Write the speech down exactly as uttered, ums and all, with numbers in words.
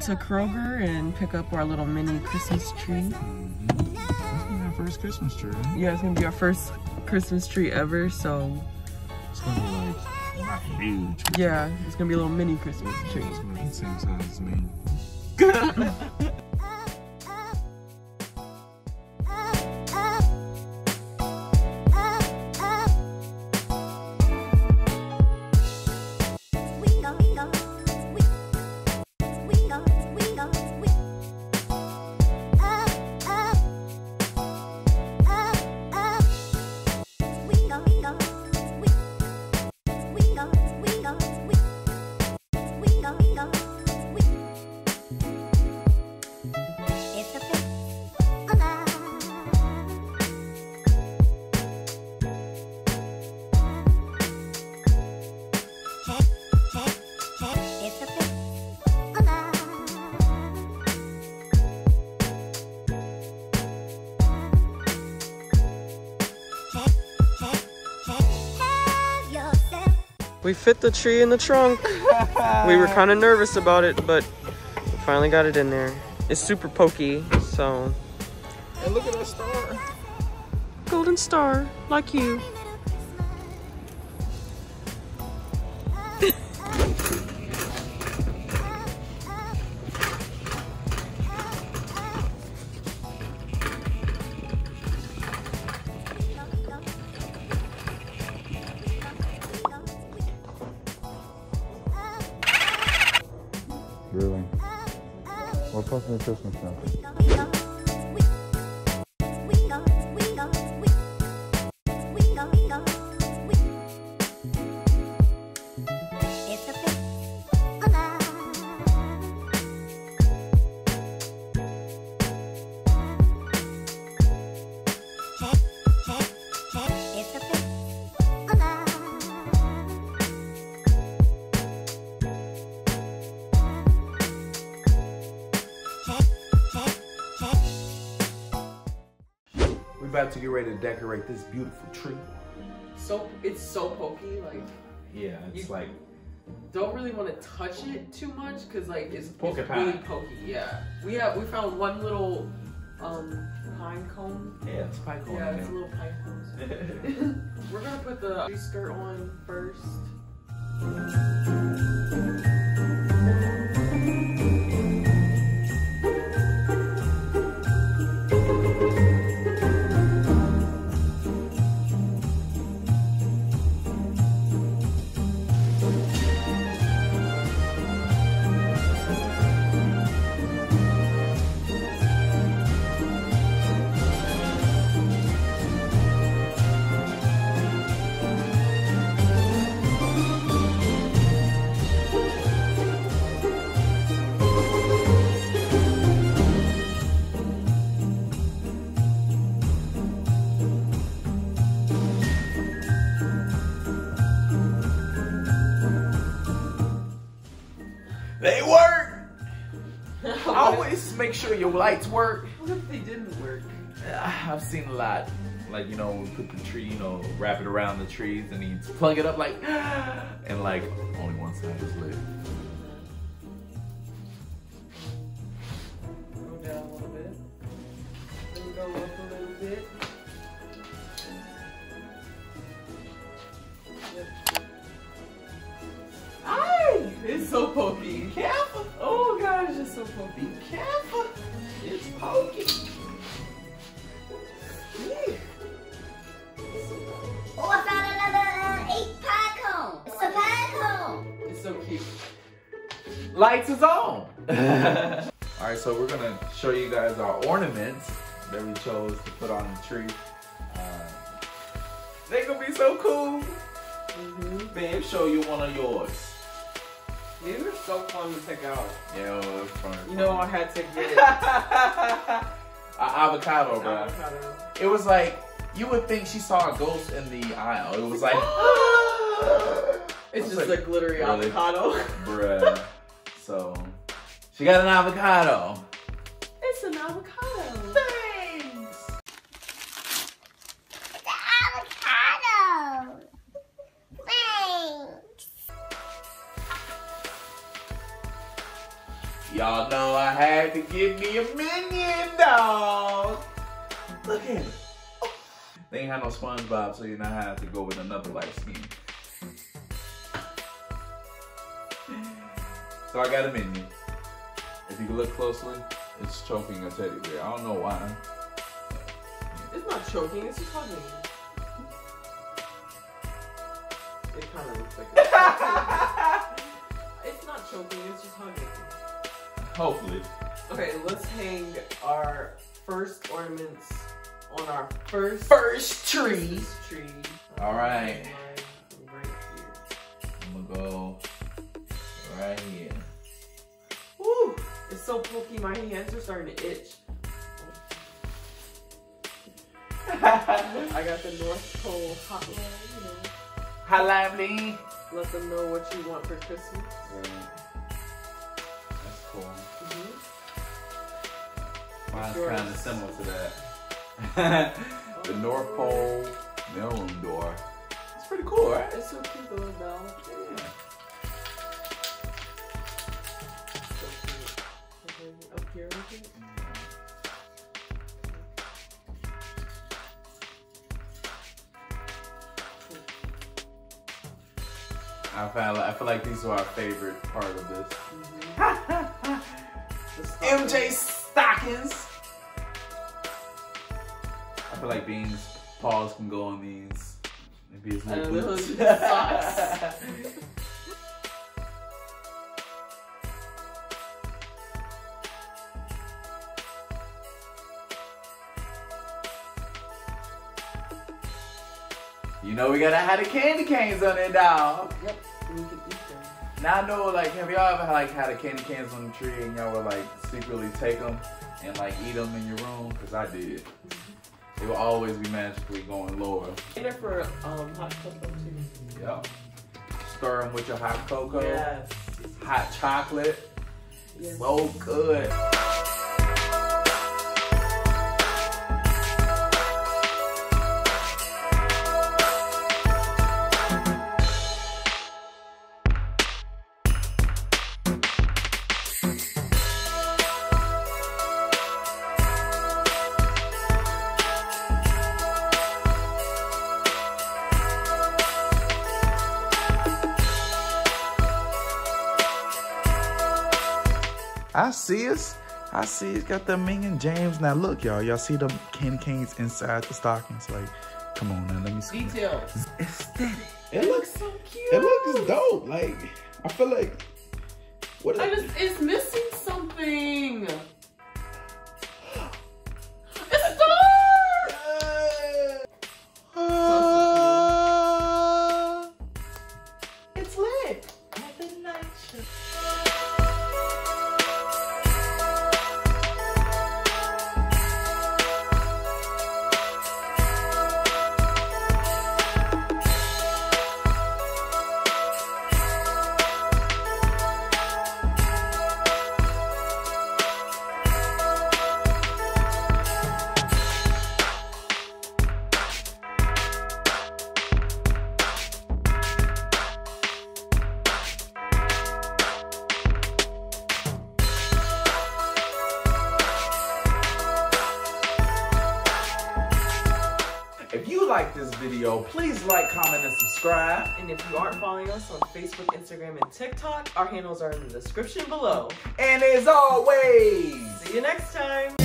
to Kroger and pick up our little mini Christmas tree. Mm-hmm. That's gonna be our first Christmas tree. Right? Yeah, it's gonna be our first Christmas tree ever, so. It's gonna be like, not huge. Yeah, it's gonna be a little mini Christmas tree. It's gonna be the same size as me. We fit the tree in the trunk. We were kind of nervous about it, but we finally got it in there. It's super pokey, so. And look at that star. Golden star, like you. Really? We're posting the Christmas now. About to get ready to decorate this beautiful tree. So it's so pokey, like yeah, it's you like don't really want to touch it too much because like it's, it's really pokey. Yeah, we have we found one little um pine cone. Yeah, it's pine cone. Yeah, it's a little pine cone. We're gonna put the tree skirt on first. They work! Always make sure your lights work. What if they didn't work? I've seen a lot. Like, you know, we put the tree, you know, wrap it around the trees and you plug it up like, and like, only one side is lit. Go down a little bit. Then we go up a little bit. It's so pokey. Be careful. Oh gosh, it's so pokey. Be careful. It's pokey. Yeah. Oh, I found another uh, eight pie cone. It's a pie cone. It's so cute. Lights is on. All right, so we're gonna show you guys our ornaments that we chose to put on the tree. Uh, they're gonna be so cool. Mm-hmm. Babe, show you one of yours. These are so fun to pick out. Yeah, it was fun. You know, I had to get it. An avocado, bro. Avocado. It was like, you would think she saw a ghost in the aisle. It was like, it's was just like, a glittery really? Avocado. Bruh. So, she got an avocado. It's an avocado. Thanks. It's an avocado. Thanks. Y'all know I had to give me a Minion dog. Look at him. They ain't had no SpongeBob, so you now have to go with another light skin. So I got a Minion. If you look closely, it's choking a teddy bear. I don't know why. It's not choking, it's just hugging. It kind of looks like it's, it's not choking, it's just hugging. Hopefully. Okay, let's hang our first ornaments on our first first tree. tree. All right. Right here. I'm gonna go right here. Woo! It's so pokey. My hands are starting to itch. I got the North Pole hotline. You know. Hotline, please. Let them know what you want for Christmas. Yeah. That's cool. Mm-hmm. Mine's kind of similar to that. The oh, North Pole mailroom door. It's pretty cool, right? It's so cute, little bell. Yeah. So cute. And then up here, I think. I found, I feel like these are our favorite part of this. Mm-hmm. Stockings. M J stockings. I feel like Bean's paws can go on these. Maybe it's like boots. Socks. You know we gotta have the candy canes on there, dog. Yep, we can eat them. Now I know, like, have y'all ever like had the candy canes on the tree and y'all would like secretly take them and like eat them in your room? Cause I did. It will always be magically going lower. In there for um, hot cocoa too. Yep. Stir them with your hot cocoa. Yes. Hot chocolate. Yes. So good. I see us. I see it's got the Ming and James. Now look, y'all. Y'all see the candy canes inside the stockings? Like, come on now. Let me see. Details. It's aesthetic. It, it looks so cute. It looks dope. Like, I feel like what? Is I just, it's missing something. If you like this video, please like, comment, and subscribe. And if you aren't following us on Facebook, Instagram, and TikTok, our handles are in the description below. And as always, see you next time.